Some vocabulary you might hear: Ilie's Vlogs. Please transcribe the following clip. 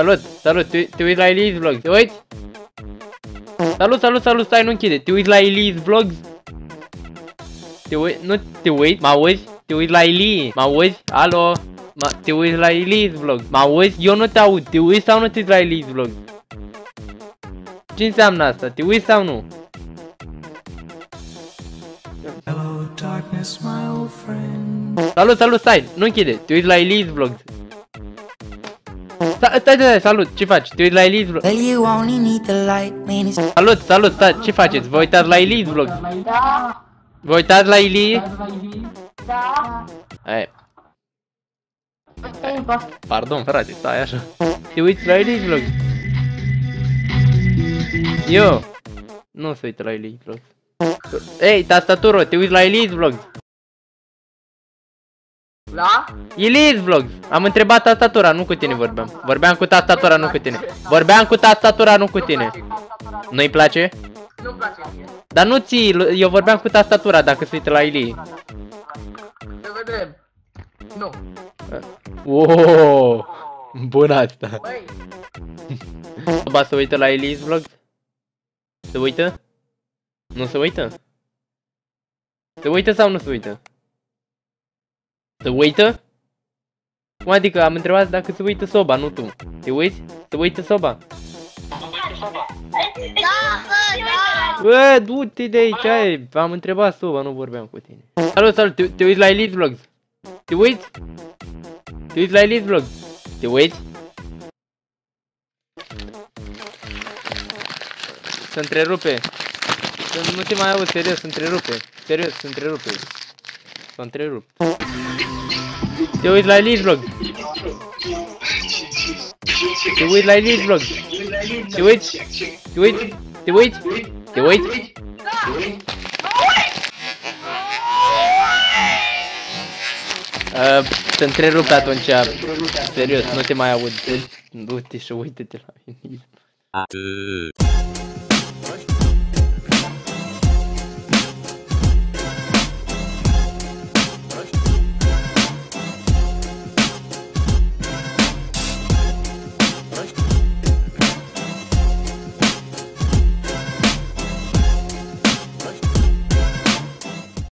Salut, salut, te uiți la Ilie's Vlogs, te uiți? Salut, salut, salut, stai, nu închide, te uiți la Ilie's Vlogs? Te uiți, nu te uiți, m-auzi? Te uiți la Ilie, m-auzi? Alo? Te uiți la Ilie's Vlogs, m-auzi? Eu nu te aud, te uiți sau nu te uiți la Ilie's Vlogs? Ce înseamnă asta, te uiți sau nu? Hello, darkness, my old friend. Salut, salut, stai, nu închide, te uiți la Ilie's Vlogs. Stai, salut, ce faci? Te uiți la Ilie's Vlogs? Salut, salut, stai, ce faceți? Vă uitați la Ilie's Vlogs? Da. Vă uitați la Ilie? Da. Hai. Pardon, frate, stai așa. Te uiți la Ilie's Vlogs? Eu nu se uită la Ilie's Vlogs. Ei, tastatură, te uiți la Ilie's Vlogs? La? Ilie's Vlogs! Am întrebat tastatura, nu cu tine vorbeam. Vorbeam cu tastatura, nu cu tine. Vorbeam cu tastatura, nu cu tine. Nu-i place? Nu-mi place. Dar nu ții, eu vorbeam cu tastatura dacă se uită la Ilie. Te vedem. Nu. Wow! Bună asta. Băi! Baba se uită la Ilie's Vlogs? Se uită? Nu se uită? Se uită sau nu se uită? Se uită? Cum adică? Am întrebat dacă se uită Soba, nu tu. Te uiți? Se uită Soba? Da, bă, du-te de aici, ai. Am întrebat Soba, nu vorbeam cu tine. Salut, salut, te uiți la Ilie's Vlogs? Te uiți? Te uiți la Ilie's Vlogs? Te uiți? Se întrerupe. Nu te mai auzi, serios, se întrerupe. Serios, se întrerupe. S-a întrerupt. Te uiți la Ilie's Vlogs? Te uiți la Ilie's Vlogs? Te uiți? Te uiți? Te uiți? Te uiți? Te întrerupt atunci, serios, nu te mai aud. Du-te și uite-te la Ilie's Vlogs.